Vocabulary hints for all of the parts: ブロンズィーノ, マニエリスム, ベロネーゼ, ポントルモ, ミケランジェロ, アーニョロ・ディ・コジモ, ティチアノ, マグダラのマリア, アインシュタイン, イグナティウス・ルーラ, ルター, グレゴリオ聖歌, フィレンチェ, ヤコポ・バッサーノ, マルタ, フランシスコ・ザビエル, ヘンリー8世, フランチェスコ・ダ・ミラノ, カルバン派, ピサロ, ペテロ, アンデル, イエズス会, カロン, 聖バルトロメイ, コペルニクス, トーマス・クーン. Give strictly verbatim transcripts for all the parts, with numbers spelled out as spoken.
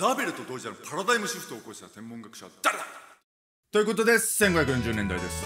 ザベルと同時代のパラダイムシフトを起こした天文学者は誰だということです。せんごひゃくよんじゅうねんだいです。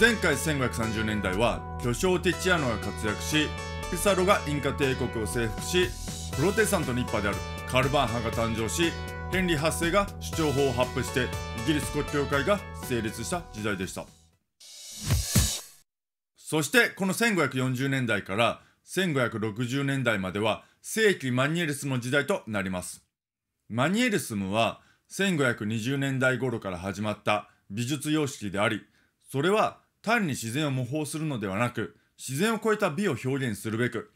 前回せんごひゃくさんじゅうねんだいは巨匠ティチアノが活躍し、ピサロがインカ帝国を征服し、プロテスタントの一派であるカルバン派が誕生し、ヘンリーはっ世が主張法を発布してイギリス国教会が成立した時代でした。そしてこのせんごひゃくよんじゅうねんだいからせんごひゃくろくじゅうねんだいまでは世紀マニエリスムの時代となります。マニエリスムはせんごひゃくにじゅうねんだい頃から始まった美術様式であり、それは単に自然を模倣するのではなく、自然を超えた美を表現するべく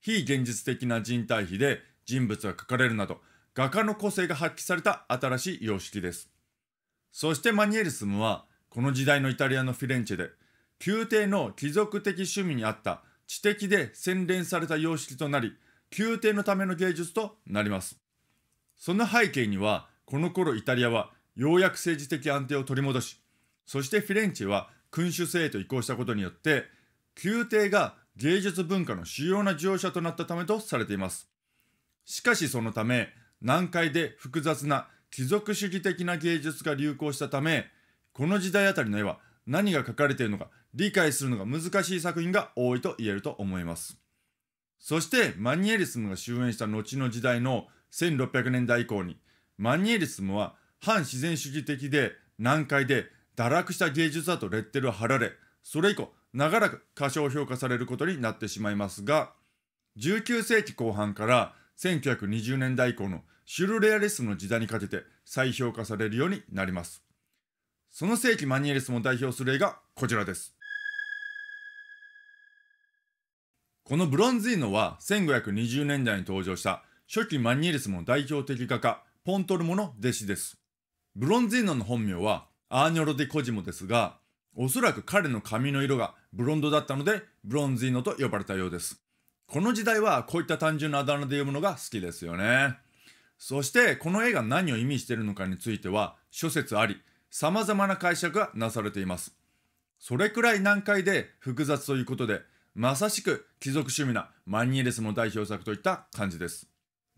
非現実的な人体比で人物が描かれるなど、画家の個性が発揮された新しい様式です。そしてマニエリスムはこの時代のイタリアのフィレンチェで宮廷の貴族的趣味に合った知的で洗練された様式となり、宮廷のための芸術となります。その背景には、この頃イタリアはようやく政治的安定を取り戻し、そしてフィレンチェは君主制へと移行したことによって、宮廷が芸術文化の主要な受容者となったためとされています。しかしそのため難解で複雑な貴族主義的な芸術が流行したため、この時代あたりの絵は何が描かれているのか理解するのが難しい作品が多いと言えると思います。そしてマニエリスムが終焉した後の時代のせんろっぴゃくねんだい以降に、マニエリスムは反自然主義的で難解で堕落した芸術だとレッテルを貼られ、それ以降長らく過小評価されることになってしまいますが、じゅうきゅうせいきこう半からせんきゅうひゃくにじゅうねんだい以降のシュルレアリスムの時代にかけて再評価されるようになります。その世紀マニエリスムを代表する絵がこちらです。このブロンズィーノはせんごひゃくにじゅうねんだいに登場した初期マニエリスムの代表的画家ポントルモの弟子です。ブロンズィーノの本名はアーニョロ・ディ・コジモですが、おそらく彼の髪の色がブロンドだったのでブロンズィーノと呼ばれたようです。この時代はこういった単純なあだ名で呼ぶのが好きですよね。そしてこの絵が何を意味しているのかについては諸説あり、様々な解釈がなされています。それくらい難解で複雑ということで、まさしく貴族趣味なマニエリスムの代表作といった感じです。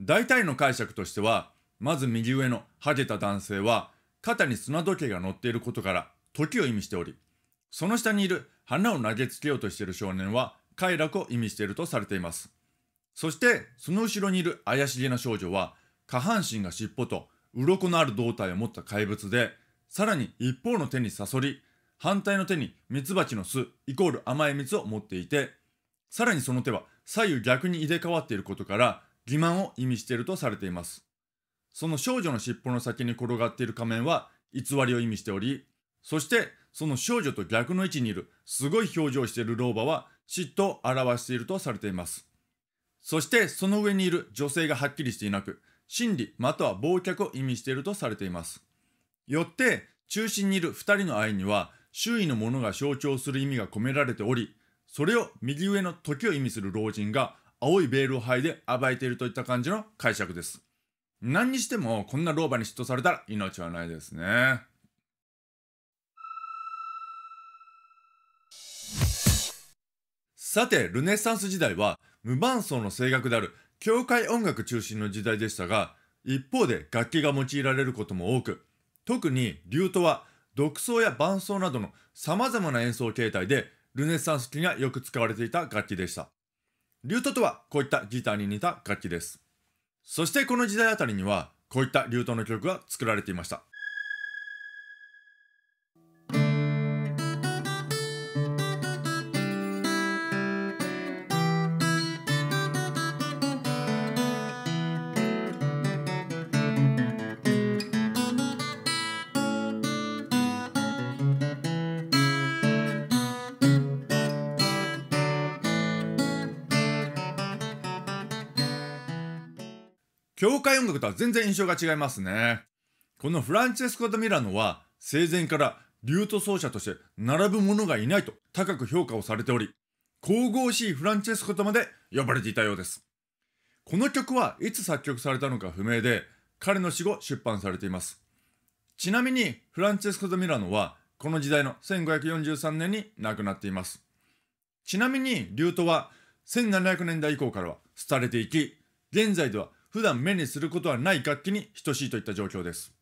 大体の解釈としては、まず右上のハゲた男性は肩に砂時計が乗っていることから時を意味しており、その下にいる花を投げつけようとしている少年は快楽を意味しているとされています。そしてその後ろにいる怪しげな少女は下半身が尻尾と鱗のある胴体を持った怪物で、さらに一方の手にサソリ、反対の手にミツバチの巣イコール甘い蜜を持っていて、さらにその手は左右逆に入れ替わっていることから欺瞞を意味しているとされています。その少女の尻尾の先に転がっている仮面は偽りを意味しており、そしてその少女と逆の位置にいるすごい表情をしている老婆は嫉妬を表しているとされています。そしてその上にいる女性がはっきりしていなく、真理または忘却を意味しているとされています。よって中心にいるふたりの愛には周囲のものが象徴する意味が込められており、それを右上の時を意味する老人が青いベールを剥いで暴いているといった感じの解釈です。何にしてもこんな老婆に嫉妬されたら命はないですね。さてルネサンス時代は無伴奏の声楽である教会音楽中心の時代でしたが、一方で楽器が用いられることも多く、特にリュートは独奏や伴奏などのさまざまな演奏形態でルネサンス期がよく使われていた楽器でした。リュートとはこういったギターに似た楽器です。そしてこの時代あたりにはこういったリュートの曲が作られていました。教会音楽とは全然印象が違いますね。このフランチェスコ・ダ・ミラノは生前からリュート奏者として並ぶ者がいないと高く評価をされており、神々しいフランチェスコとまで呼ばれていたようです。この曲はいつ作曲されたのか不明で、彼の死後出版されています。ちなみにフランチェスコ・ダ・ミラノはこの時代のせんごひゃくよんじゅうさんねんに亡くなっています。ちなみにリュートはせんななひゃくねんだい以降からは廃れていき、現在では普段目にすることはない楽器に等しいといった状況です。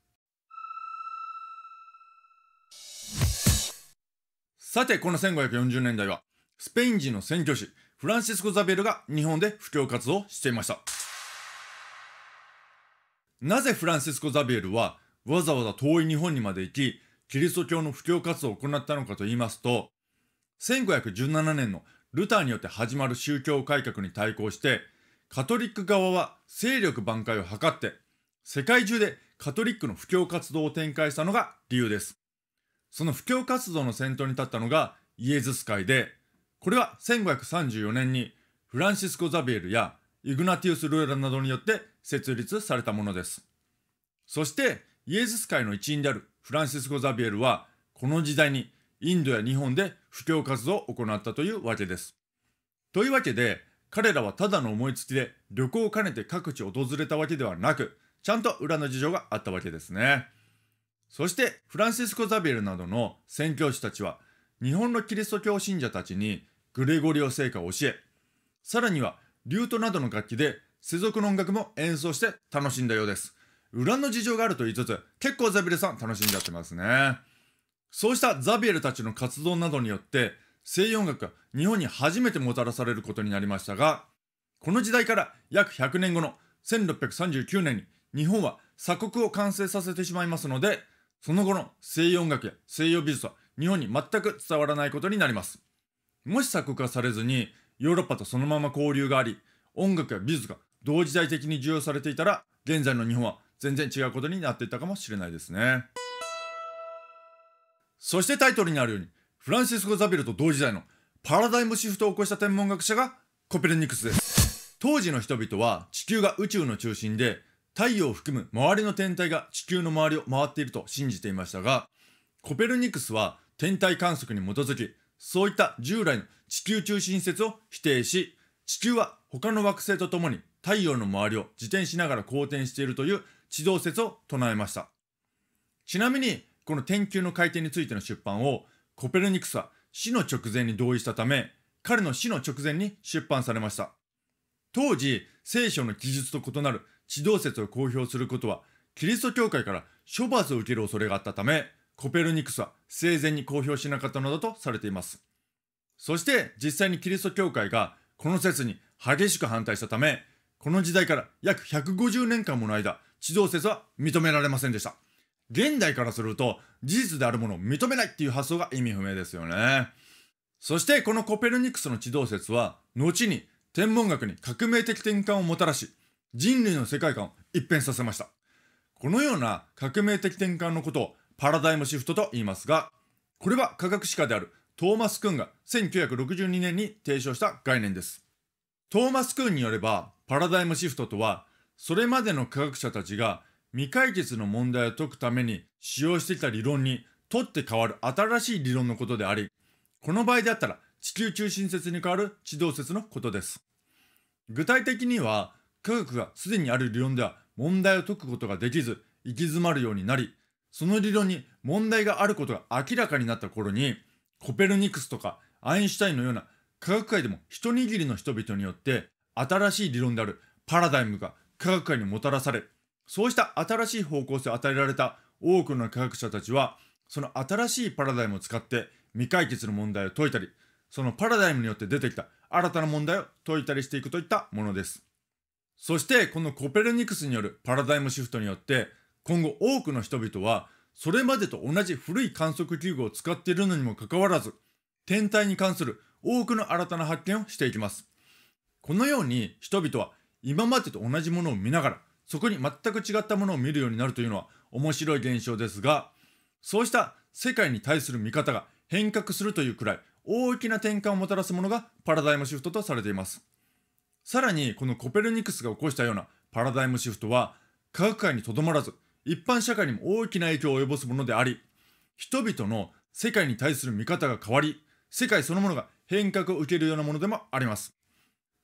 さて、このせんごひゃくよんじゅうねんだいはスペイン人の宣教師フランシスコ・ザビエルが日本で布教活動をしていました。なぜフランシスコ・ザビエルはわざわざ遠い日本にまで行きキリスト教の布教活動を行ったのかと言いますと、せんごひゃくじゅうななねんのルターによって始まる宗教改革に対抗してカトリック側は勢力挽回を図って世界中でカトリックの布教活動を展開したのが理由です。その布教活動の先頭に立ったのがイエズス会で、これはせんごひゃくさんじゅうよねんにフランシスコ・ザビエルやイグナティウス・ルーラなどによって設立されたものです。そしてイエズス会の一員であるフランシスコ・ザビエルはこの時代にインドや日本で布教活動を行ったというわけです。というわけで彼らはただの思いつきで旅行を兼ねて各地を訪れたわけではなく、ちゃんと裏の事情があったわけですね。そしてフランシスコ・ザビエルなどの宣教師たちは日本のキリスト教信者たちにグレゴリオ聖歌を教え、さらにはリュートなどの楽器で世俗の音楽も演奏して楽しんだようです。裏の事情があると言いつつ結構ザビエルさん楽しんじゃってますね。そうしたザビエルたちの活動などによって西洋音楽が日本に初めてもたらされることになりましたが、この時代から約ひゃくねんごのせんろっぴゃくさんじゅうきゅうねんに日本は鎖国を完成させてしまいますので、その後の西洋音楽や西洋美術は日本に全く伝わらないことになります。もし鎖国がされずにヨーロッパとそのまま交流があり音楽や美術が同時代的に需要されていたら、現在の日本は全然違うことになっていたかもしれないですね。そしてタイトルにあるようにフランシスコ・ザビエルと同時代のパラダイムシフトを起こした天文学者がコペルニクスです。当時の人々は地球が宇宙の中心で太陽を含む周りの天体が地球の周りを回っていると信じていましたが、コペルニクスは天体観測に基づきそういった従来の地球中心説を否定し、地球は他の惑星とともに太陽の周りを自転しながら公転しているという地動説を唱えました。ちなみにこの天球の回転についての出版をコペルニクスは死の直前に同意したため、彼の死の直前に出版されました。当時聖書の記述と異なる地動説を公表することはキリスト教会から処罰を受ける恐れがあったため、コペルニクスは生前に公表しなかったのだとされています。そして実際にキリスト教会がこの説に激しく反対したため、この時代から約ひゃくごじゅうねんかんもの間地動説は認められませんでした。現代からすると事実であるものを認めないっていう発想が意味不明ですよね。そしてこのコペルニクスの地動説は後に天文学に革命的転換をもたらし、人類の世界観を一変させました。このような革命的転換のことをパラダイムシフトと言いますが、これは科学史家であるトーマス・クーンがせんきゅうひゃくろくじゅうにねんに提唱した概念です。トーマス・クーンによればパラダイムシフトとはそれまでの科学者たちが未解決の問題を解くために使用してきた理論に取って代わる新しい理論のことであり、この場合であったら地球中心説に代わる地動説のことです。具体的には科学がすでにある理論では問題を解くことができず行き詰まるようになり、その理論に問題があることが明らかになった頃にコペルニクスとかアインシュタインのような科学界でも一握りの人々によって新しい理論であるパラダイムが科学界にもたらされ、そうした新しい方向性を与えられた多くの科学者たちはその新しいパラダイムを使って未解決の問題を解いたり、そのパラダイムによって出てきた新たな問題を解いたりしていくといったものです。そしてこのコペルニクスによるパラダイムシフトによって今後多くの人々はそれまでと同じ古い観測器具を使っているのにもかかわらず天体に関する多くの新たな発見をしていきます。このように人々は今までと同じものを見ながらそこに全く違ったものを見るようになるというのは面白い現象ですが、そうした世界に対する見方が変革するというくらい大きな転換をもたらすものがパラダイムシフトとされています。さらにこのコペルニクスが起こしたようなパラダイムシフトは科学界にとどまらず一般社会にも大きな影響を及ぼすものであり、人々の世界に対する見方が変わり世界そのものが変革を受けるようなものでもあります。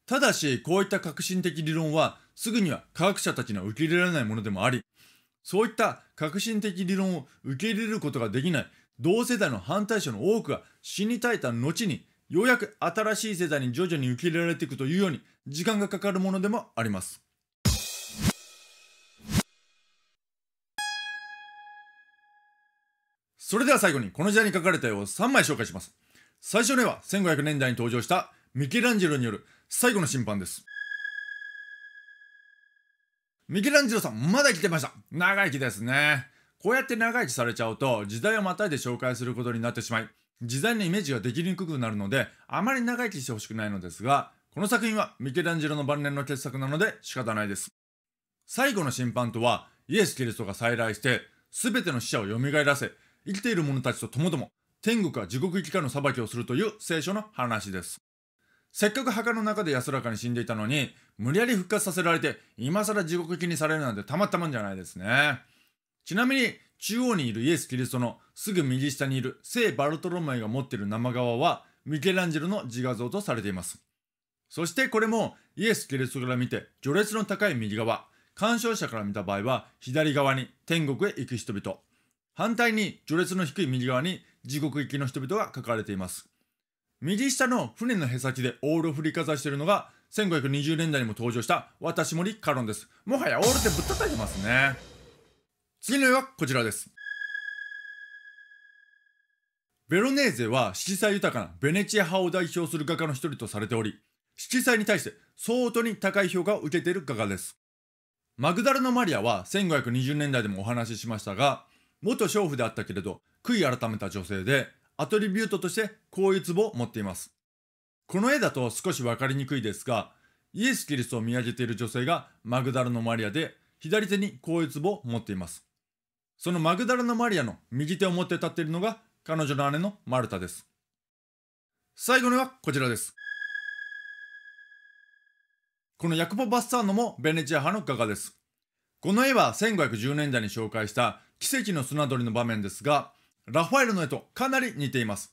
ただしこういった革新的理論はすぐには科学者たちには受け入れられないものでもあり、そういった革新的理論を受け入れることができない同世代の反対者の多くが死に絶えた後にようやく新しい世代に徐々に受け入れられていくというように時間がかかるものでもあります。それでは最後にこの時代に描かれた絵をさんまい紹介します。最初の絵はせんごひゃくねんだいに登場したミケランジェロによる最後の審判です。ミケランジェロさん、まだ生きてました。長生きですね。こうやって長生きされちゃうと時代をまたいで紹介することになってしまい、時代のイメージができにくくなるのであまり長生きしてほしくないのですが、この作品はミケランジェロの晩年の傑作なので仕方ないです。最後の審判とは、イエス・キリストが再来して全ての死者を蘇らせ、生きている者たちとともども天国か地獄行きかの裁きをするという聖書の話です。せっかく墓の中で安らかに死んでいたのに、無理やり復活させられて今更地獄行きにされるなんてたまったまんじゃないですね。ちなみに中央にいるイエス・キリストのすぐ右下にいる聖バルトロメイが持っている生側はミケランジェロの自画像とされています。そしてこれもイエス・キリストから見て序列の高い右側、鑑賞者から見た場合は左側に天国へ行く人々、反対に序列の低い右側に地獄行きの人々が書かれています。右下の船のへさきでオールを振りかざしているのがせんごひゃくにじゅうねんだいにも登場した私森カロンです。もはやオールってぶったたいてますね。次の絵はこちらです。ベロネーゼは色彩豊かなベネチア派を代表する画家の一人とされており、色彩に対して相当に高い評価を受けている画家です。マグダラのマリアはせんごひゃくにじゅうねんだいでもお話ししましたが、元娼婦であったけれど悔い改めた女性で、アトリビュートとしてこういう壺を持っています。この絵だと少し分かりにくいですが、イエス・キリストを見上げている女性がマグダラのマリアで、左手にこういう壺を持っています。そのマグダラのマリアの右手を持って立っているのが彼女の姉のマルタです。最後の絵はこちらです。このヤコポ・バッサーノもベネチア派の画家です。この絵はせんごひゃくじゅうねんだいに紹介した奇跡の砂取りの場面ですが、ラファエルの絵とかなり似ています。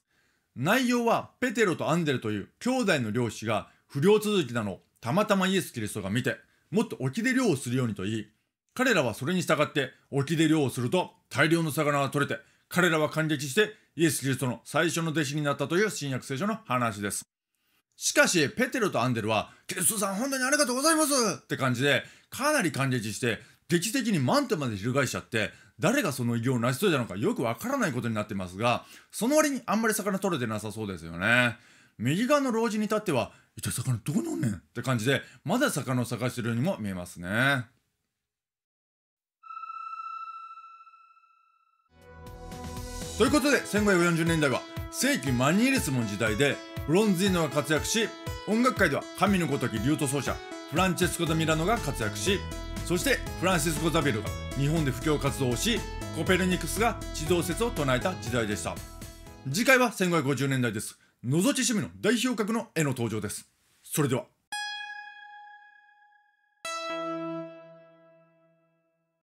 内容はペテロとアンデルという兄弟の漁師が不漁続きなのをたまたまイエス・キリストが見て、もっと沖で漁をするようにと言い、彼らはそれに従って沖で漁をすると大量の魚が取れて、彼らは感激してイエス・キリストの最初の弟子になったという新約聖書の話です。しかしペテロとアンデルは「キリストさん、本当にありがとうございます!」って感じでかなり感激して、劇的にマントまで翻しちゃって、誰がその偉業を成し遂げたのかよくわからないことになってますが、その割にあんまり魚取れてなさそうですよね。右側の老人に至っては「いた魚どうなんねん!」って感じで、まだ魚を探してるようにも見えますね。ということでせんごひゃくよんじゅうねんだいは世紀マニエリスムの時代で、ブロンズィーノが活躍し、音楽界では神のごときリュート奏者フランチェスコ・ダ・ミラノが活躍し、そしてフランシスコ・ザビエルが日本で布教活動をし、コペルニクスが地動説を唱えた時代でした。次回はせんごひゃくごじゅうねんだいです。のぞき趣味の代表格の絵の登場です。それでは。